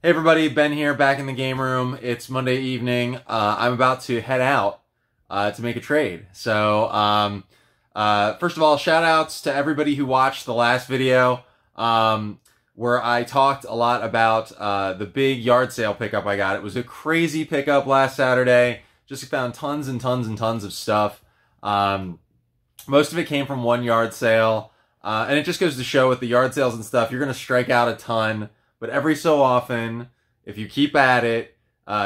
Hey everybody, Ben here, back in the game room. It's Monday evening. I'm about to head out to make a trade. So, first of all, shout outs to everybody who watched the last video where I talked a lot about the big yard sale pickup I got. It was a crazy pickup last Saturday. Just found tons and tons and tons of stuff. Most of it came from one yard sale. And it just goes to show with the yard sales and stuff, you're going to strike out a ton. But every so often, if you keep at it,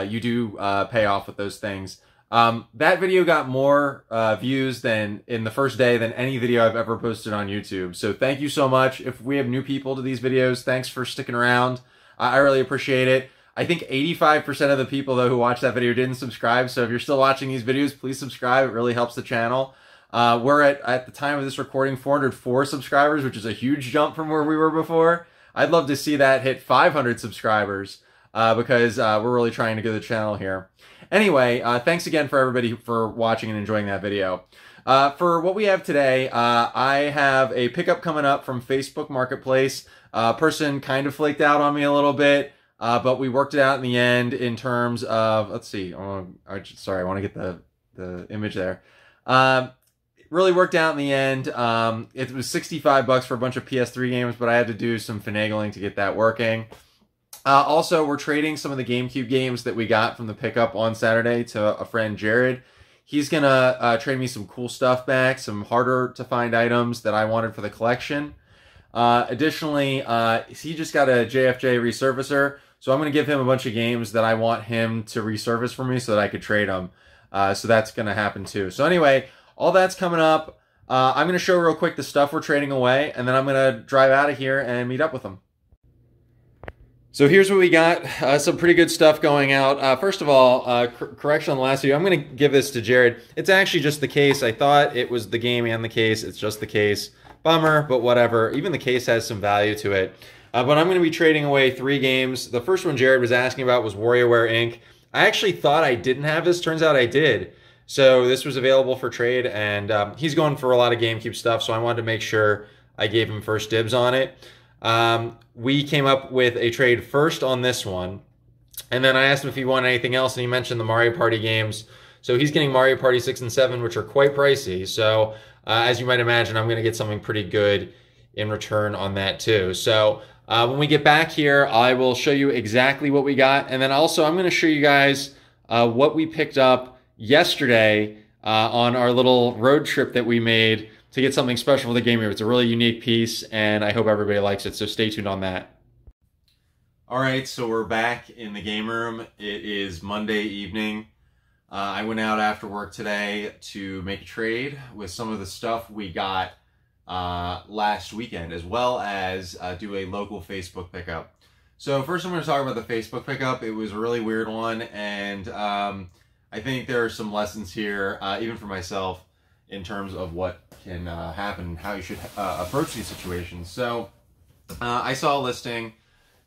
you do pay off with those things. That video got more views than in the first day than any video I've ever posted on YouTube. So thank you so much. If we have new people to these videos, thanks for sticking around. I really appreciate it. I think 85% of the people, though, who watched that video didn't subscribe. So if you're still watching these videos, please subscribe. It really helps the channel. We're at the time of this recording, 404 subscribers, which is a huge jump from where we were before. I'd love to see that hit 500 subscribers because we're really trying to grow the channel here. Anyway, thanks again for everybody for watching and enjoying that video. For what we have today, I have a pickup coming up from Facebook Marketplace. Person kind of flaked out on me a little bit, but we worked it out in the end in terms of, let's see, sorry, I want to get the image there. Really worked out in the end. It was 65 bucks for a bunch of PS3 games, but I had to do some finagling to get that working. Also, we're trading some of the GameCube games that we got from the pickup on Saturday to a friend, Jared. He's going to trade me some cool stuff back, some harder to find items that I wanted for the collection. Additionally, he just got a JFJ resurfacer, so I'm going to give him a bunch of games that I want him to resurface for me so that I could trade them. So that's going to happen too. So anyway, all that's coming up. I'm going to show real quick the stuff we're trading away, and then I'm going to drive out of here and meet up with them. So here's what we got. Some pretty good stuff going out. First of all, correction on the last video. I'm going to give this to Jared. It's actually just the case. I thought it was the game and the case. It's just the case. Bummer, but whatever. Even the case has some value to it. But I'm going to be trading away three games. The first one Jared was asking about was WarioWare Inc. I actually thought I didn't have this. Turns out I did. So this was available for trade, and he's going for a lot of GameCube stuff, so I wanted to make sure I gave him first dibs on it. We came up with a trade first on this one, and then I asked him if he wanted anything else, and he mentioned the Mario Party games. So he's getting Mario Party 6 and 7, which are quite pricey. So as you might imagine, I'm going to get something pretty good in return on that too. So when we get back here, I will show you exactly what we got, and then also I'm going to show you guys what we picked up yesterday on our little road trip that we made to get something special for the game room. It's a really unique piece, and I hope everybody likes it, so stay tuned on that. All right, so we're back in the game room. It is Monday evening. I went out after work today to make a trade with some of the stuff we got last weekend, as well as do a local Facebook pickup. So first I'm going to talk about the Facebook pickup. It was a really weird one, and I think there are some lessons here, even for myself, in terms of what can happen and how you should approach these situations. So I saw a listing,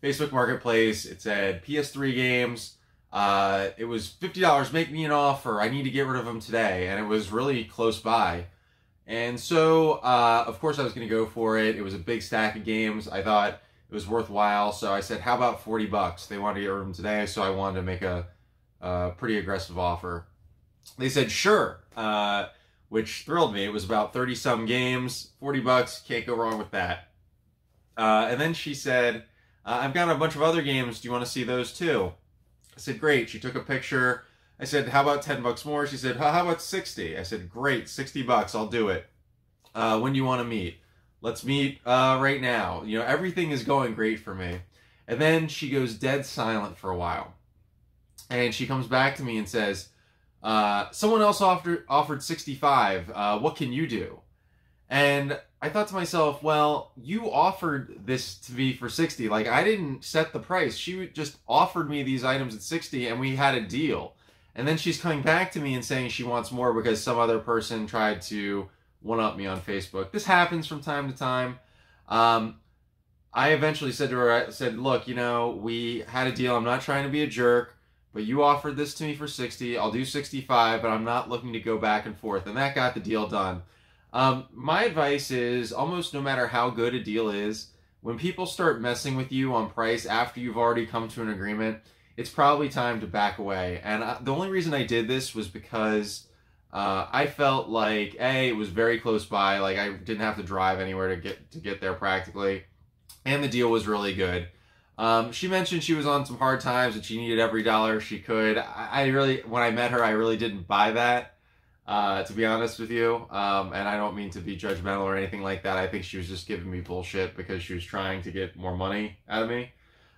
Facebook Marketplace. It said PS3 games. It was $50, make me an offer. I need to get rid of them today. And it was really close by. And so, of course, I was going to go for it. It was a big stack of games. I thought it was worthwhile. So I said, how about 40 bucks? They wanted to get rid of them today, so I wanted to make a pretty aggressive offer. They said sure, which thrilled me. It was about 30-some games, 40 bucks, can't go wrong with that. And then she said, I've got a bunch of other games, do you want to see those too? I said, great. She took a picture. I said, how about 10 bucks more? She said, how about 60? I said, great, 60 bucks, I'll do it. When do you want to meet? Let's meet right now. You know, everything is going great for me. And then she goes dead silent for a while. And she comes back to me and says, someone else offered 65. What can you do? And I thought to myself, well, you offered this to be for 60. Like, I didn't set the price. She just offered me these items at 60, and we had a deal. And then she's coming back to me and saying she wants more because some other person tried to one-up me on Facebook. This happens from time to time. I eventually said to her, I said, look, you know, we had a deal. I'm not trying to be a jerk. But you offered this to me for 60, I'll do 65, but I'm not looking to go back and forth. And that got the deal done. My advice is, almost no matter how good a deal is, When people start messing with you on price after you've already come to an agreement, it's probably time to back away. And the only reason I did this was because I felt like, A, it was very close by. Like, I didn't have to drive anywhere to get there practically. And the deal was really good. She mentioned she was on some hard times and she needed every dollar she could. I really, when I met her, I really didn't buy that, to be honest with you. And I don't mean to be judgmental or anything like that. I think she was just giving me bullshit because she was trying to get more money out of me.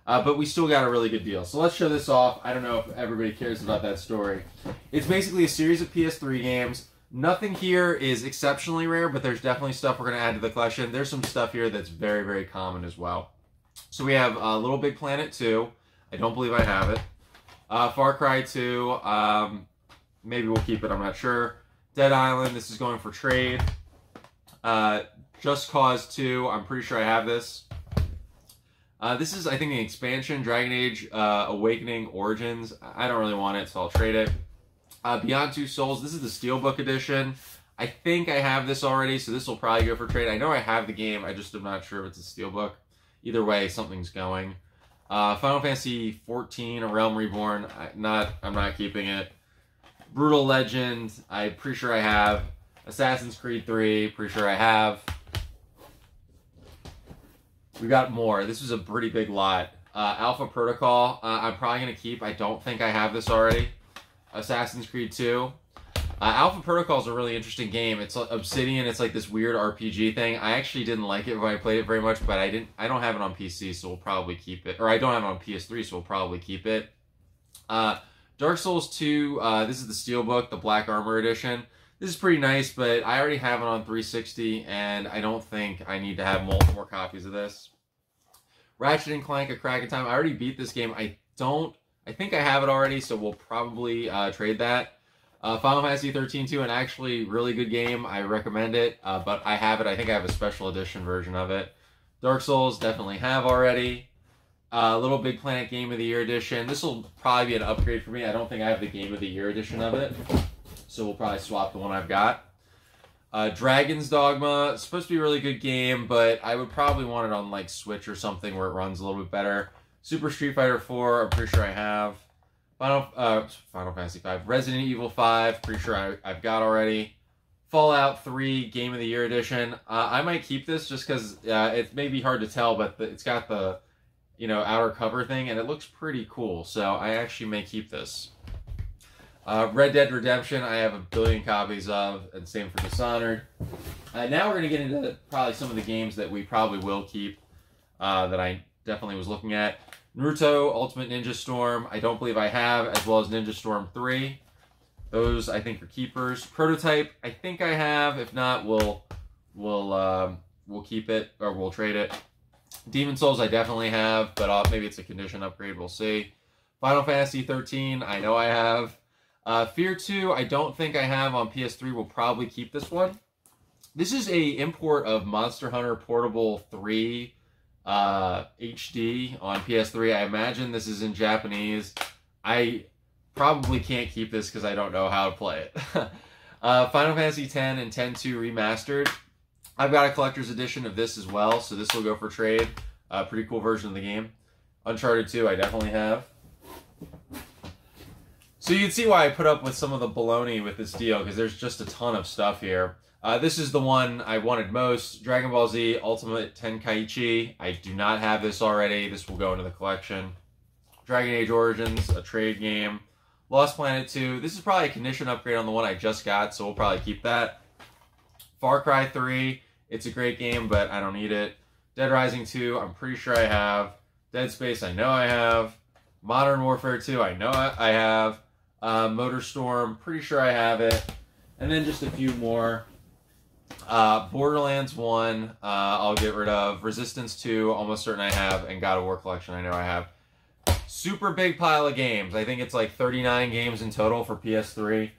But we still got a really good deal. So let's show this off. I don't know if everybody cares about that story. It's basically a series of PS3 games. Nothing here is exceptionally rare, but there's definitely stuff we're going to add to the collection. There's some stuff here that's very, very common as well. So we have Little Big Planet 2. I don't believe I have it. Far Cry 2. Maybe we'll keep it. I'm not sure. Dead Island. This is going for trade. Just Cause 2. I'm pretty sure I have this. This is, I think, an expansion, Dragon Age Awakening Origins. I don't really want it, so I'll trade it. Beyond Two Souls. This is the Steelbook edition. I think I have this already, so this will probably go for trade. I know I have the game. I just am not sure if it's a Steelbook. Either way, something's going. Final Fantasy XIV, A Realm Reborn. I'm not keeping it. Brutal Legend. I'm pretty sure I have. Assassin's Creed 3. Pretty sure I have. We got more. This was a pretty big lot. Alpha Protocol, I'm probably going to keep. I don't think I have this already. Assassin's Creed 2. Alpha Protocol is a really interesting game. It's Obsidian. It's like this weird RPG thing. I actually didn't like it when I played it very much, but I don't have it on PC, so we'll probably keep it. Or I don't have it on PS3, so we'll probably keep it. Dark Souls 2, this is the Steelbook, the Black Armor Edition. This is pretty nice, but I already have it on 360, and I don't think I need to have more copies of this. Ratchet & Clank, A Crack in Time. I already beat this game. I think I have it already, so we'll probably trade that. Final Fantasy XIII-2, an actually really good game. I recommend it, but I have it. I think I have a special edition version of it. Dark Souls, definitely have already. Little Big Planet Game of the Year Edition. This will probably be an upgrade for me. I don't think I have the Game of the Year Edition of it. So we'll probably swap the one I've got. Dragon's Dogma. It's supposed to be a really good game, but I would probably want it on like Switch or something where it runs a little bit better. Super Street Fighter IV, I'm pretty sure I have. Final Fantasy V. Resident Evil 5, pretty sure I've got already. Fallout 3, Game of the Year Edition. I might keep this just because it may be hard to tell, but it's got the, you know, outer cover thing, and it looks pretty cool. So I actually may keep this. Red Dead Redemption, I have a billion copies of, and same for Dishonored. Now we're going to get into probably some of the games that we probably will keep, that I definitely was looking at. Naruto Ultimate Ninja Storm, I don't believe I have, as well as Ninja Storm 3. Those, I think, are keepers. Prototype, I think I have. If not, we'll keep it, or we'll trade it. Demon Souls, I definitely have, but maybe it's a condition upgrade, we'll see. Final Fantasy 13, I know I have. Fear 2, I don't think I have on PS3. We'll probably keep this one. This is a import of Monster Hunter Portable 3 HD on PS3. I imagine this is in Japanese. I probably can't keep this because I don't know how to play it. Final Fantasy X and X-2 Remastered. I've got a collector's edition of this as well, so this will go for trade. Pretty cool version of the game. Uncharted 2, I definitely have. So you can see why I put up with some of the baloney with this deal, because there's just a ton of stuff here. This is the one I wanted most, Dragon Ball Z Ultimate Tenkaichi. I do not have this already. This will go into the collection. Dragon Age Origins, a trade game. Lost Planet 2. This is probably a condition upgrade on the one I just got, so we'll probably keep that. Far Cry 3. It's a great game, but I don't need it. Dead Rising 2. I'm pretty sure I have. Dead Space, I know I have. Modern Warfare 2. I know I have. Motorstorm, pretty sure I have it. And then just a few more. Borderlands 1, I'll get rid of. Resistance 2, almost certain I have. And God of War Collection, I know I have. Super big pile of games. I think it's like 39 games in total for PS3.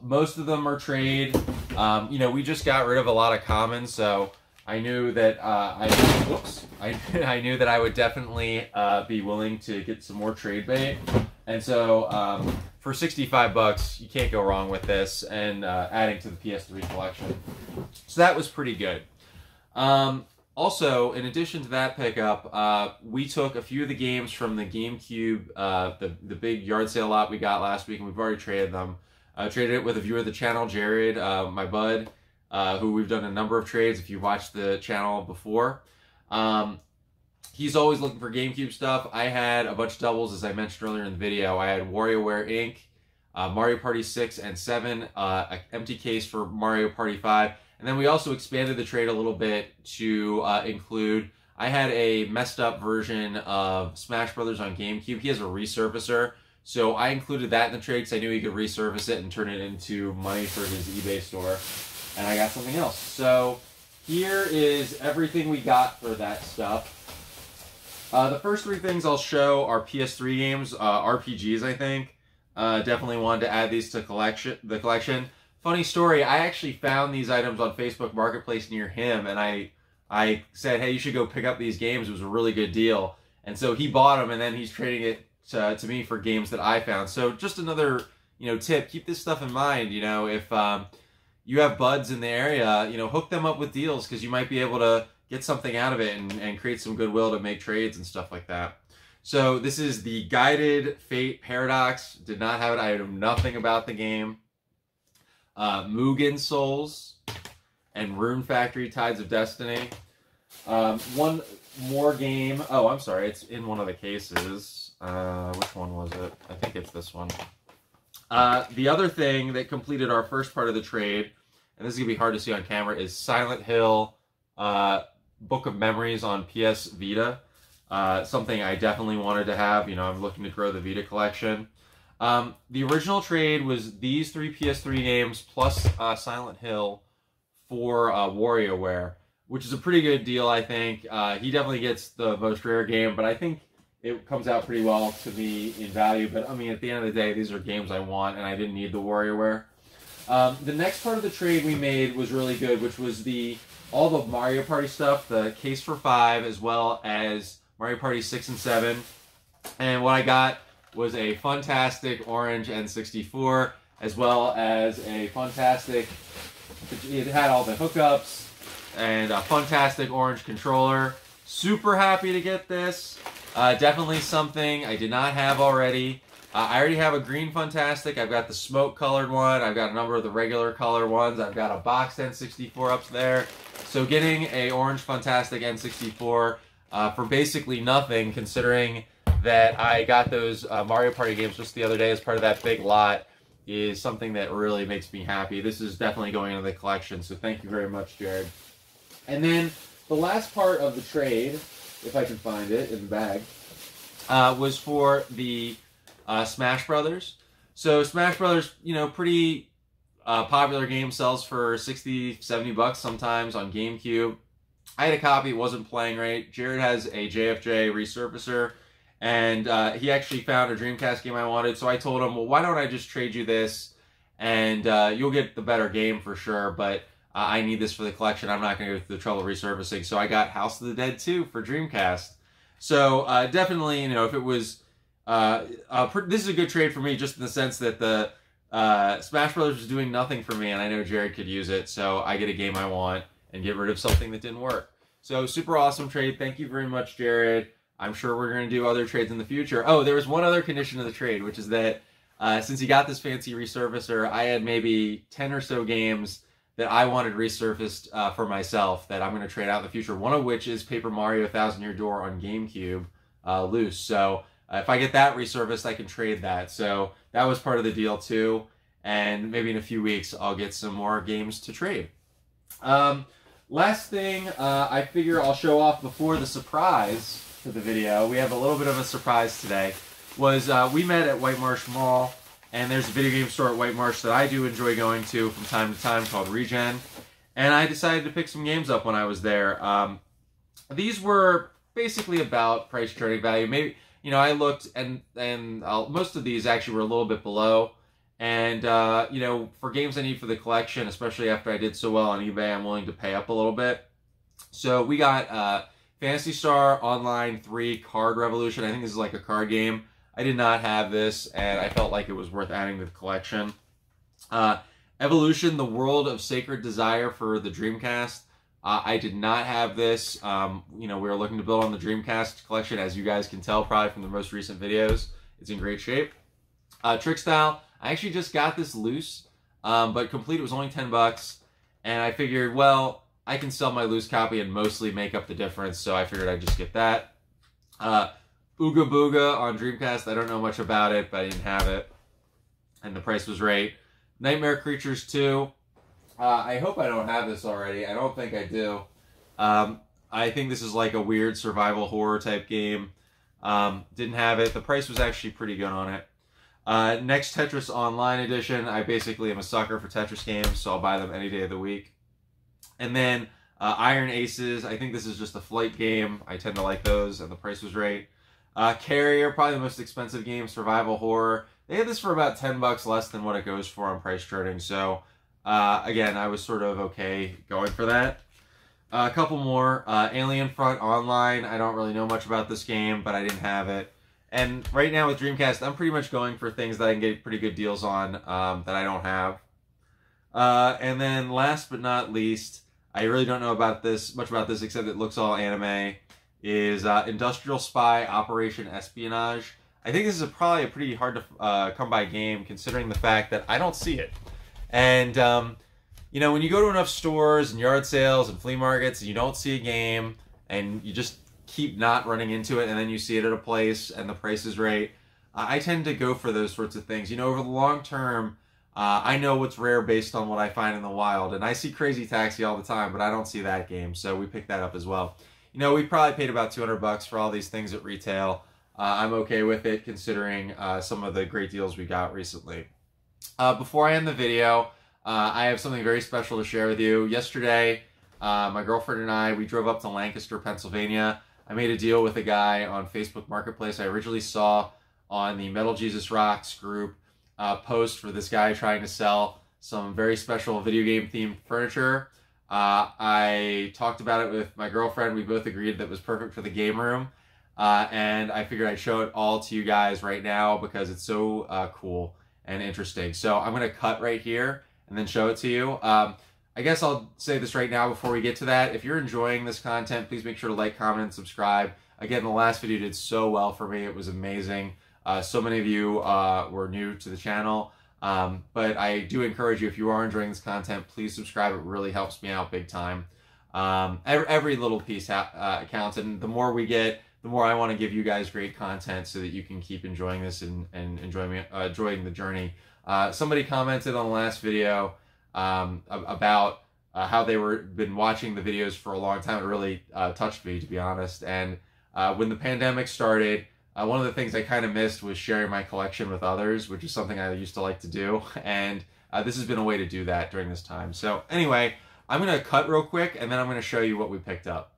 Most of them are trade. You know, we just got rid of a lot of commons, so I knew that I knew that I would definitely be willing to get some more trade bait. And so, for $65, you can't go wrong with this, and adding to the PS3 collection. So that was pretty good. Also, in addition to that pickup, we took a few of the games from the GameCube, the big yard sale lot we got last week, and we've already traded them. I traded it with a viewer of the channel, Jared, my bud, who we've done a number of trades if you watched the channel before. He's always looking for GameCube stuff. I had a bunch of doubles, as I mentioned earlier in the video. I had WarioWare Inc., Mario Party 6 and 7, an empty case for Mario Party 5. And then we also expanded the trade a little bit to include, I had a messed up version of Smash Brothers on GameCube. He has a resurfacer, so I included that in the trade because I knew he could resurface it and turn it into money for his eBay store. And I got something else. So here is everything we got for that stuff. The first three things I'll show are PS3 games, RPGs, I think. Definitely wanted to add these to the collection. Funny story, I actually found these items on Facebook Marketplace near him, and I said, hey, you should go pick up these games. It was a really good deal. And so he bought them, and then he's trading it to me for games that I found. So just another, you know, tip, keep this stuff in mind. You know, if you have buds in the area, you know, hook them up with deals, because you might be able to get something out of it and create some goodwill to make trades and stuff like that. So this is the Guided Fate Paradox. Did not have it. I know nothing about the game. Mugen Souls and Rune Factory Tides of Destiny. One more game. Oh, I'm sorry. It's in one of the cases. Which one was it? I think it's this one. The other thing that completed our first part of the trade, and this is going to be hard to see on camera, is Silent Hill Book of Memories on PS Vita. Something I definitely wanted to have. You know, I'm looking to grow the Vita collection. The original trade was these three PS3 games plus Silent Hill for WarioWare, which is a pretty good deal, I think. He definitely gets the most rare game, but I think it comes out pretty well to me in value. But, I mean, at the end of the day, these are games I want, and I didn't need the WarioWare. The next part of the trade we made was really good, which was all the Mario Party stuff, the case for 5, as well as Mario Party 6 and 7. And what I got was a fantastic orange N64, as well as a fantastic, it had all the hookups, and a fantastic orange controller. Super happy to get this. Definitely something I did not have already. I already have a green fantastic. I've got the smoke colored one. I've got a number of the regular color ones. I've got a boxed N64 up there. So getting a orange fantastic N64 for basically nothing, considering that I got those Mario Party games just the other day as part of that big lot, is something that really makes me happy. This is definitely going into the collection, so thank you very much, Jared. And then the last part of the trade, if I can find it in the bag, was for the Smash Brothers. So Smash Brothers, you know, pretty popular game, sells for 60, 70 bucks sometimes on GameCube. I had a copy, it wasn't playing right. Jared has a JFJ resurfacer, and he actually found a Dreamcast game I wanted, so I told him, well, why don't I just trade you this, and you'll get the better game for sure, but I need this for the collection. I'm not going to go through the trouble of resurfacing, so I got House of the Dead 2 for Dreamcast. So definitely, you know, if it was, this is a good trade for me, just in the sense that the Smash Brothers was doing nothing for me, and I know Jared could use it, so I get a game I want and get rid of something that didn't work. So super awesome trade. Thank you very much, Jared. I'm sure we're going to do other trades in the future. Oh, there was one other condition of the trade, which is that since he got this fancy resurfacer, I had maybe 10 or so games that I wanted resurfaced for myself that I'm going to trade out in the future, one of which is Paper Mario Thousand Year Door on GameCube loose. So if I get that resurfaced, I can trade that. So that was part of the deal too, and maybe in a few weeks I'll get some more games to trade. Last thing I figure I'll show off before the surprise to the video, we have a little bit of a surprise today, was we met at White Marsh Mall, and there's a video game store at White Marsh that I do enjoy going to from time to time called Regen, and I decided to pick some games up when I was there. These were basically about price trading value. Maybe, you know, I looked, and most of these actually were a little bit below, and, you know, for games I need for the collection, especially after I did so well on eBay, I'm willing to pay up a little bit. So we got Phantasy Star Online 3 Card Revolution. I think this is like a card game. I did not have this, and I felt like it was worth adding to the collection. Evolution, The World of Sacred Desire for the Dreamcast. I did not have this. You know, we were looking to build on the Dreamcast collection, as you guys can tell probably from the most recent videos. It's in great shape. Trick Style, I actually just got this loose, but complete it was only 10 bucks, and I figured, well, I can sell my loose copy and mostly make up the difference, so I figured I'd just get that. Ooga Booga on Dreamcast, I don't know much about it, but I didn't have it, and the price was right. Nightmare Creatures 2, I hope I don't have this already, I don't think I do. I think this is like a weird survival horror type game. Didn't have it, the price was actually pretty good on it. Next, Tetris Online Edition. I basically am a sucker for Tetris games, so I'll buy them any day of the week. And then Iron Aces. I think this is just a flight game. I tend to like those, and the price was right. Carrier, probably the most expensive game, survival horror. They had this for about 10 bucks less than what it goes for on price charting, so again, I was sort of okay going for that. A couple more. Alien Front Online. I don't really know much about this game, but I didn't have it. And right now with Dreamcast, I'm pretty much going for things that I can get pretty good deals on that I don't have. And then last but not least, I really don't know about this much about this except it looks all anime, is Industrial Spy Operation Espionage. I think this is probably a pretty hard to come by game considering the fact that I don't see it. And, you know, when you go to enough stores and yard sales and flea markets and you don't see a game and you just keep not running into it, and then you see it at a place and the price is right, I tend to go for those sorts of things. You know, over the long term, I know what's rare based on what I find in the wild, and I see Crazy Taxi all the time, but I don't see that game, so we picked that up as well. You know, we probably paid about 200 bucks for all these things at retail. I'm okay with it considering some of the great deals we got recently. Before I end the video, I have something very special to share with you. Yesterday, my girlfriend and I, we drove up to Lancaster, Pennsylvania. I made a deal with a guy on Facebook Marketplace. I originally saw on the Metal Jesus Rocks group post for this guy trying to sell some very special video game themed furniture. I talked about it with my girlfriend. We both agreed that it was perfect for the game room. And I figured I'd show it all to you guys right now because it's so cool and interesting. So I'm going to cut right here and then show it to you. I guess I'll say this right now before we get to that. If you're enjoying this content, please make sure to like, comment, and subscribe. Again, the last video did so well for me. It was amazing. So many of you were new to the channel. But I do encourage you, if you are enjoying this content, please subscribe. It really helps me out big time. Every little piece counts. And the more we get, the more I want to give you guys great content so that you can keep enjoying this and enjoying the journey. Somebody commented on the last video about how they were been watching the videos for a long time. It really touched me, to be honest. And when the pandemic started, one of the things I kind of missed was sharing my collection with others, which is something I used to like to do. And this has been a way to do that during this time. So anyway, I'm going to cut real quick, and then I'm going to show you what we picked up.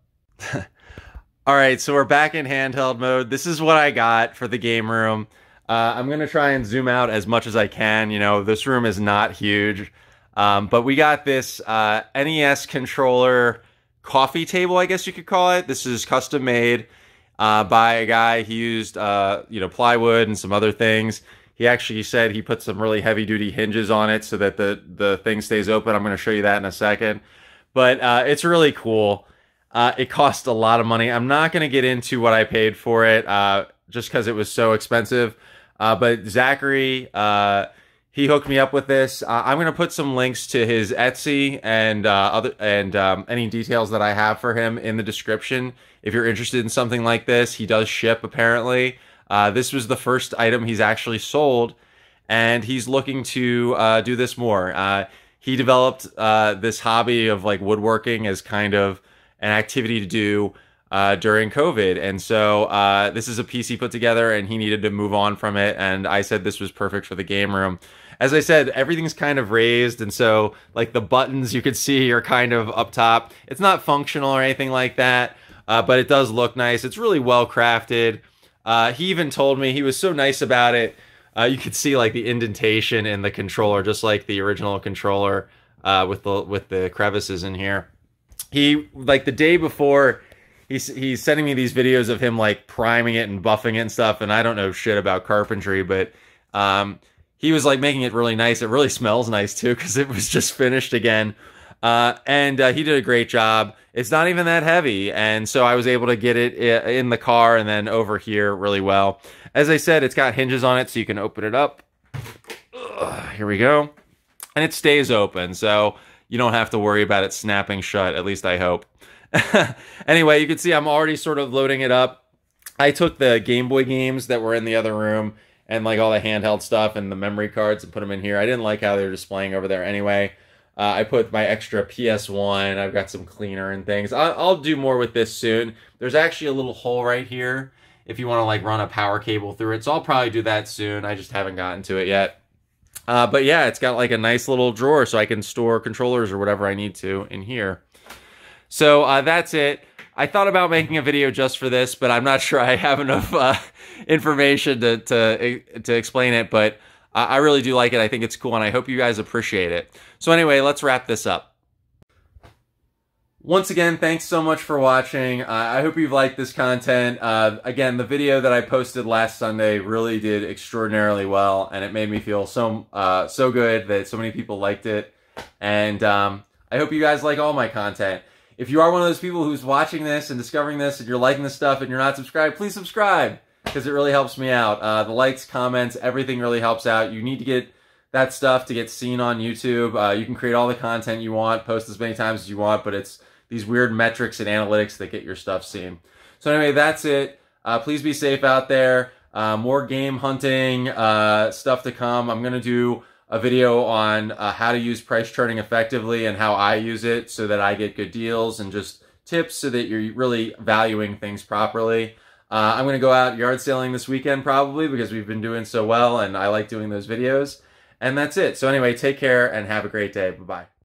All right, so we're back in handheld mode. This is what I got for the game room. I'm going to try and zoom out as much as I can. You know, this room is not huge. But we got this NES controller coffee table, I guess you could call it. This is custom made by a guy. He used you know, plywood and some other things. He actually said he put some really heavy-duty hinges on it so that the thing stays open. I'm going to show you that in a second. But it's really cool. It cost a lot of money. I'm not going to get into what I paid for it just because it was so expensive. But Zachary... he hooked me up with this. I'm going to put some links to his Etsy and any details that I have for him in the description. If you're interested in something like this, he does ship, apparently. This was the first item he's actually sold, and he's looking to do this more. He developed this hobby of like woodworking as kind of an activity to do during COVID. And so this is a piece he put together, and he needed to move on from it. And I said this was perfect for the game room. As I said, everything's kind of raised, and so like the buttons you could see are kind of up top. It's not functional or anything like that, but it does look nice. It's really well crafted. He even told me, he was so nice about it. You could see like the indentation in the controller, just like the original controller with the crevices in here. He, like the day before, he's sending me these videos of him like priming it and buffing it and stuff, and I don't know shit about carpentry, but he was like making it really nice. It really smells nice too because it was just finished again. And he did a great job. It's not even that heavy, and so I was able to get it in the car and then over here really well. As I said, it's got hinges on it, so you can open it up. Ugh, here we go. And it stays open, so you don't have to worry about it snapping shut, at least I hope. Anyway, you can see I'm already sort of loading it up. I took the Game Boy games that were in the other room and like all the handheld stuff and the memory cards and put them in here. I didn't like how they were displaying over there anyway. I put my extra PS1. I've got some cleaner and things. I'll do more with this soon. There's actually a little hole right here if you want to like run a power cable through it. So I'll probably do that soon. I just haven't gotten to it yet. But yeah, it's got like a nice little drawer so I can store controllers or whatever I need to in here. So that's it. I thought about making a video just for this, but I'm not sure I have enough information to explain it, but I really do like it. I think it's cool, and I hope you guys appreciate it. So anyway, let's wrap this up. Once again, thanks so much for watching. I hope you've liked this content. Again, the video that I posted last Sunday really did extraordinarily well, and it made me feel so good that so many people liked it. And I hope you guys like all my content. If you are one of those people who's watching this and discovering this and you're liking this stuff and you're not subscribed, please subscribe because it really helps me out. The likes, comments, everything really helps out. You need to get that stuff to get seen on YouTube. You can create all the content you want, post as many times as you want, but it's these weird metrics and analytics that get your stuff seen. So anyway, that's it. Please be safe out there. More game hunting stuff to come. I'm going to do a video on how to use price charting effectively and how I use it so that I get good deals and just tips so that you're really valuing things properly. I'm going to go out yard selling this weekend probably because we've been doing so well and I like doing those videos. And that's it. So anyway, take care and have a great day. Bye-bye.